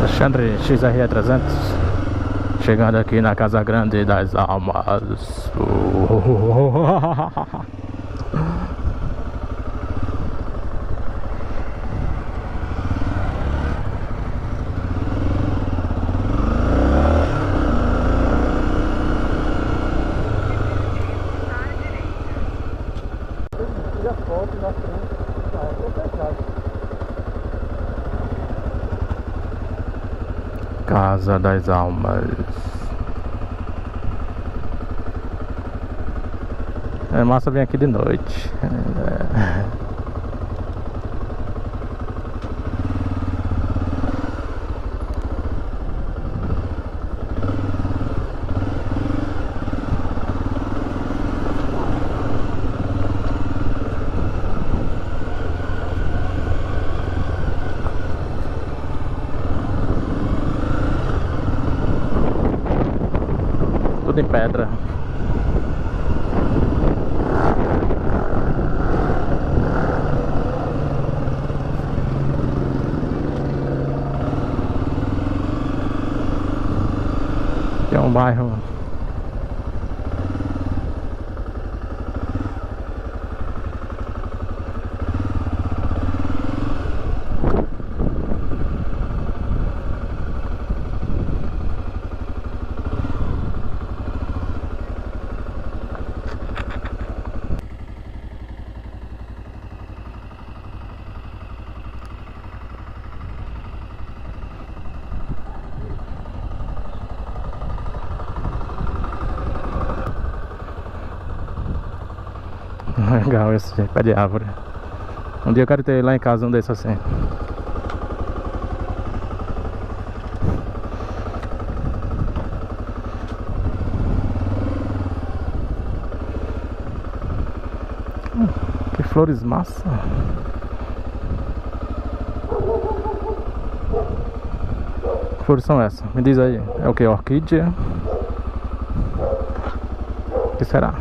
Alexandre XRE 300 chegando aqui na Casa Grande das Almas. Casa das Almas é massa, vem aqui de noite. Tudo em pedra. É um bairro legal esse pé de árvore. Um dia eu quero ter lá em casa um desses assim. Que flores massa. Que flores são essas? Me diz aí. É o que? Orquídea? O que será?